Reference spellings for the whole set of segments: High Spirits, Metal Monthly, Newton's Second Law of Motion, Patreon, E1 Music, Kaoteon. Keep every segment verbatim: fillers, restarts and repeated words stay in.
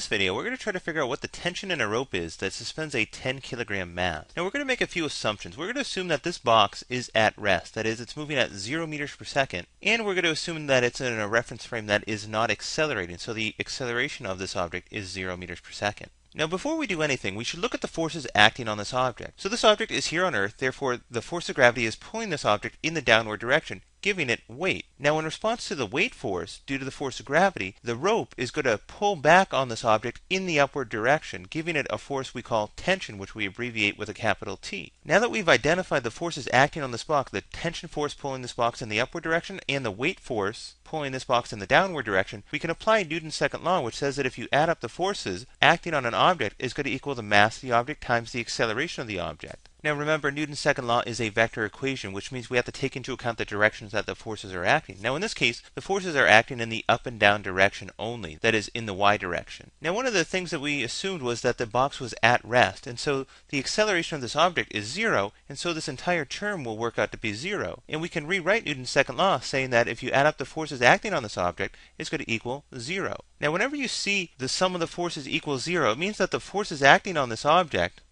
this video, we're going to try to figure out what the tension in a rope is that suspends a ten kilogram mass. Now we're going to make a few assumptions. We're going to assume that this box is at rest, that is, it's moving at zero meters per second, and we're going to assume that it's in a reference frame that is not accelerating, so the acceleration of this object is zero meters per second. Now before we do anything, we should look at the forces acting on this object. So this object is here on Earth, therefore the force of gravity is pulling this object in the downward direction, giving it weight. Now in response to the weight force, due to the force of gravity, the rope is going to pull back on this object in the upward direction, giving it a force we call tension, which we abbreviate with a capital T. Now that we've identified the forces acting on this box, the tension force pulling this box in the upward direction and the weight force pulling this box in the downward direction, we can apply Newton's second law, which says that if you add up the forces acting on an object, is going to equal the mass of the object times the acceleration of the object. Now remember, Newton's second law is a vector equation, which means we have to take into account the directions that the forces are acting. Now in this case, the forces are acting in the up and down direction only, that is, in the y direction. Now one of the things that we assumed was that the box was at rest, and so the acceleration of this object is zero, and so this entire term will work out to be zero. And we can rewrite Newton's second law saying that if you add up the forces acting on this object, it's going to equal zero. Now whenever you see the sum of the forces equals zero, it means that the forces acting on this object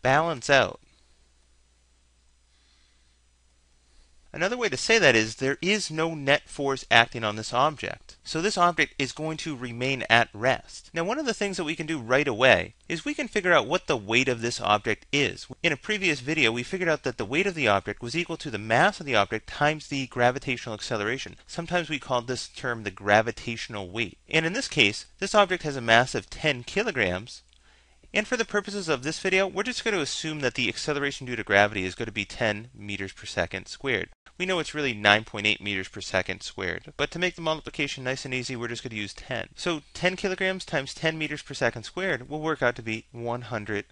balance out. Another way to say that is there is no net force acting on this object. So this object is going to remain at rest. Now one of the things that we can do right away is we can figure out what the weight of this object is. In a previous video, we figured out that the weight of the object was equal to the mass of the object times the gravitational acceleration. Sometimes we call this term the gravitational weight. And in this case, this object has a mass of ten kilograms. And for the purposes of this video, we're just going to assume that the acceleration due to gravity is going to be ten meters per second squared. We know it's really nine point eight meters per second squared, but to make the multiplication nice and easy, we're just going to use ten. So ten kilograms times ten meters per second squared will work out to be one hundred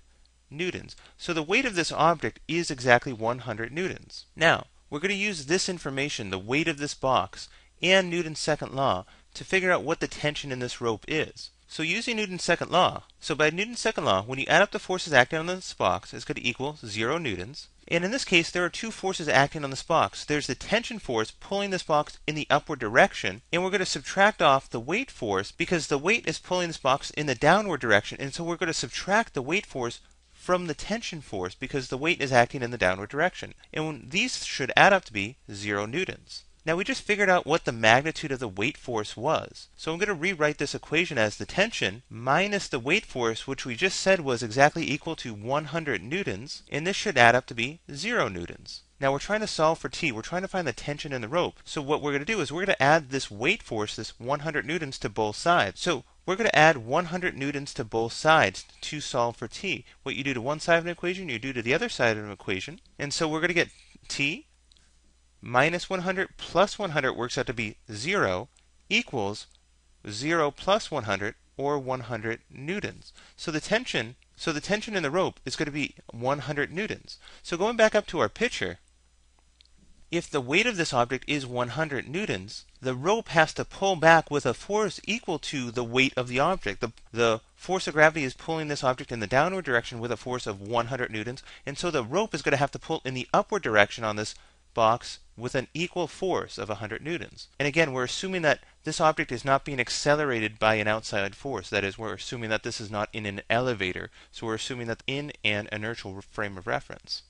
newtons. So the weight of this object is exactly one hundred newtons. Now, we're going to use this information, the weight of this box, and Newton's second law, to figure out what the tension in this rope is. So using Newton's second law, so by Newton's second law, when you add up the forces acting on this box, it's going to equal zero newtons. And in this case, there are two forces acting on this box. There's the tension force pulling this box in the upward direction, and we're going to subtract off the weight force because the weight is pulling this box in the downward direction, and so we're going to subtract the weight force from the tension force because the weight is acting in the downward direction. And these should add up to be zero newtons. Now we just figured out what the magnitude of the weight force was. So I'm going to rewrite this equation as the tension minus the weight force, which we just said was exactly equal to one hundred newtons, and this should add up to be zero newtons. Now we're trying to solve for T. We're trying to find the tension in the rope. So what we're going to do is we're going to add this weight force, this one hundred newtons, to both sides. So we're going to add one hundred newtons to both sides to solve for T. What you do to one side of an equation, you do to the other side of an equation. And so we're going to get T minus one hundred plus one hundred works out to be zero, equals zero plus one hundred, or one hundred newtons. So the tension, so the tension in the rope is going to be one hundred newtons. So going back up to our picture, if the weight of this object is one hundred newtons, the rope has to pull back with a force equal to the weight of the object. The, the force of gravity is pulling this object in the downward direction with a force of one hundred newtons, and so the rope is going to have to pull in the upward direction on this box with an equal force of one hundred newtons. And again, we're assuming that this object is not being accelerated by an outside force. That is, we're assuming that this is not in an elevator. So we're assuming that in an inertial frame of reference.